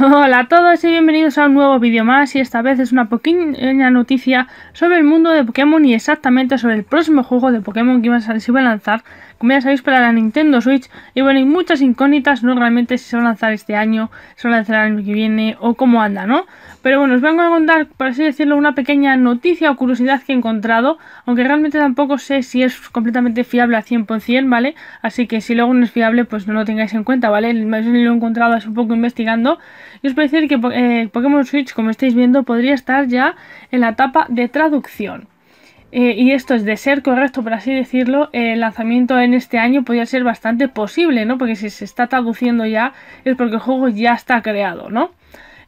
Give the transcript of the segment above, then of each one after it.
Hola a todos y bienvenidos a un nuevo vídeo más, y esta vez es una pequeña noticia sobre el mundo de Pokémon y exactamente sobre el próximo juego de Pokémon que se iba a lanzar, como ya sabéis, para la Nintendo Switch. Y bueno, hay muchas incógnitas, no realmente si se va a lanzar este año, si se va a lanzar el año que viene o cómo anda, ¿no? Pero bueno, os vengo a contar, por así decirlo, una pequeña noticia o curiosidad que he encontrado, aunque realmente tampoco sé si es completamente fiable al 100%, ¿vale? Así que si luego no es fiable, pues no lo tengáis en cuenta, ¿vale? Lo he encontrado hace un poco investigando. Y os puedo decir que Pokémon Switch, como estáis viendo, podría estar ya en la etapa de traducción. Y esto es de ser correcto, por así decirlo, el lanzamiento en este año podría ser bastante posible, ¿no? Porque si se está traduciendo ya, es porque el juego ya está creado, ¿no?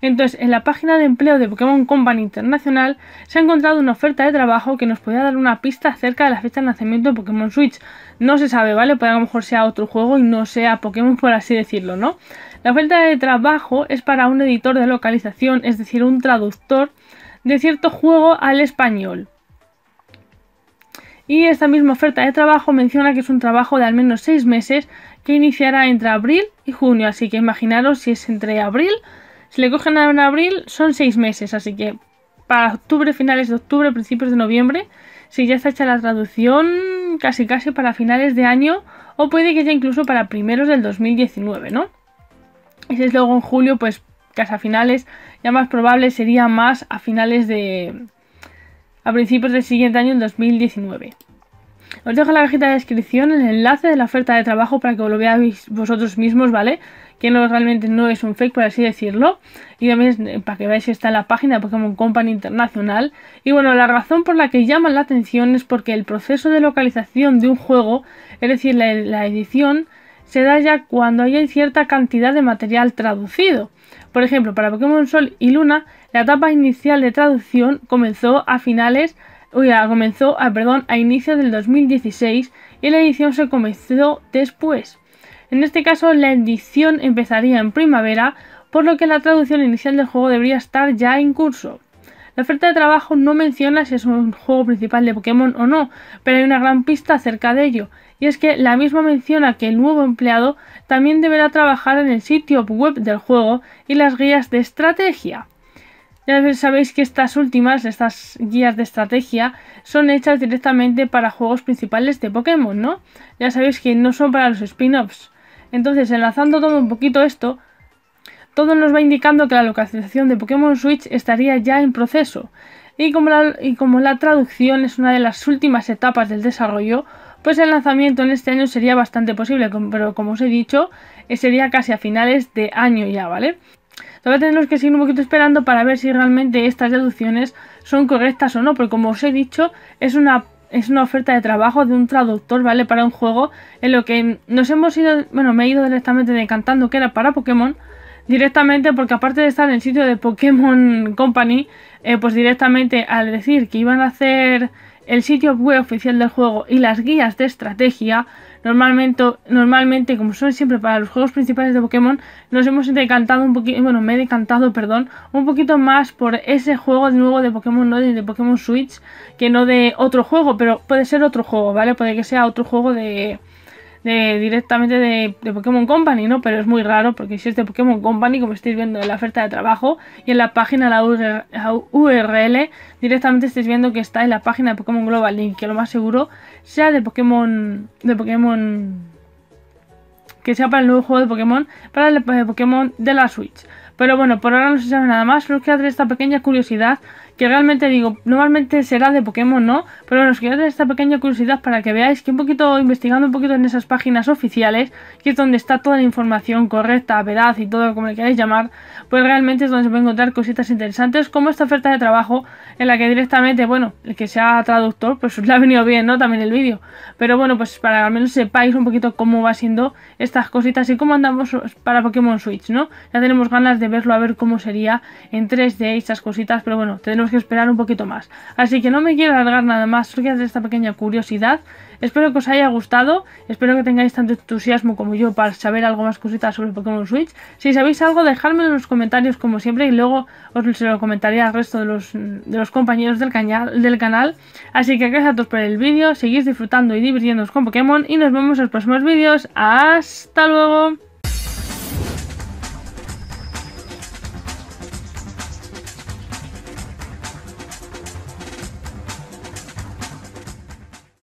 Entonces, en la página de empleo de Pokémon Company International se ha encontrado una oferta de trabajo que nos podría dar una pista acerca de la fecha de lanzamiento de Pokémon Switch. No se sabe, ¿vale? Puede que a lo mejor sea otro juego y no sea Pokémon, por así decirlo, ¿no? La oferta de trabajo es para un editor de localización, es decir, un traductor de cierto juego al español. Y esta misma oferta de trabajo menciona que es un trabajo de al menos 6 meses que iniciará entre abril y junio. Así que imaginaros si es entre abril... Si le cogen en abril son 6 meses, así que para octubre, finales de octubre, principios de noviembre, si ya está hecha la traducción, casi para finales de año, o puede que ya incluso para primeros del 2019, ¿no? Y si es luego en julio, pues casi a finales, ya más probable sería más a finales de... a principios del siguiente año, el 2019. Os dejo en la cajita de descripción el enlace de la oferta de trabajo para que lo veáis vosotros mismos, ¿vale? Que no, realmente no es un fake, por así decirlo, y también para que veáis que está en la página de Pokémon Company International. Y bueno, la razón por la que llaman la atención es porque el proceso de localización de un juego, es decir, la edición, se da ya cuando hay cierta cantidad de material traducido. Por ejemplo, para Pokémon Sol y Luna, la etapa inicial de traducción comenzó a inicios del 2016 y la edición se comenzó después. En este caso, la edición empezaría en primavera, por lo que la traducción inicial del juego debería estar ya en curso. La oferta de trabajo no menciona si es un juego principal de Pokémon o no, pero hay una gran pista acerca de ello, y es que la misma menciona que el nuevo empleado también deberá trabajar en el sitio web del juego y las guías de estrategia. Ya sabéis que estas guías de estrategia, son hechas directamente para juegos principales de Pokémon, ¿no? Ya sabéis que no son para los spin-offs. Entonces, enlazando todo un poquito esto, todo nos va indicando que la localización de Pokémon Switch estaría ya en proceso. Y como la traducción es una de las últimas etapas del desarrollo, pues el lanzamiento en este año sería bastante posible, pero como os he dicho, sería casi a finales de año ya, ¿vale? Todavía tenemos que seguir un poquito esperando para ver si realmente estas deducciones son correctas o no, porque como os he dicho, es una oferta de trabajo de un traductor, ¿vale? Para un juego en lo que nos hemos ido, bueno, me he ido directamente decantando que era para Pokémon, directamente porque aparte de estar en el sitio de Pokémon Company, pues directamente al decir que iban a hacer el sitio web oficial del juego y las guías de estrategia, normalmente como son siempre para los juegos principales de Pokémon, nos hemos decantado un poquito, bueno, me he decantado, perdón, un poquito más por ese juego de nuevo de Pokémon, no de Pokémon Switch, que no de otro juego, pero puede ser otro juego, ¿vale? Puede que sea otro juego directamente de Pokémon Company, ¿no? Pero es muy raro porque si es de Pokémon Company, como estáis viendo en la oferta de trabajo y en la página, la URL, directamente estáis viendo que está en la página de Pokémon Global Link, que lo más seguro sea que sea para el nuevo juego de Pokémon, para el Pokémon de la Switch. Pero bueno, por ahora no se sabe nada más, pero os quería traer esta pequeña curiosidad, que realmente digo, normalmente será de Pokémon, ¿no? Pero bueno, os quería traer esta pequeña curiosidad para que veáis que investigando un poquito en esas páginas oficiales, que es donde está toda la información correcta, veraz y todo como le queráis llamar, pues realmente es donde se pueden encontrar cositas interesantes, como esta oferta de trabajo, en la que directamente, bueno, el que sea traductor, pues os le ha venido bien, ¿no? También el vídeo. Pero bueno, pues para que al menos sepáis un poquito cómo va siendo estas cositas y cómo andamos para Pokémon Switch, ¿no? Ya tenemos ganas de verlo, a ver cómo sería en 3D y esas cositas, pero bueno, tendremos que esperar un poquito más. Así que no me quiero alargar nada más, solo quiero hacer esta pequeña curiosidad. Espero que os haya gustado, espero que tengáis tanto entusiasmo como yo para saber algo más cositas sobre Pokémon Switch. Si sabéis algo, dejadmelo en los comentarios como siempre y luego os se lo comentaré al resto de los compañeros del canal. Así que gracias a todos por el vídeo, seguís disfrutando y divirtiéndoos con Pokémon y nos vemos en los próximos vídeos. ¡Hasta luego!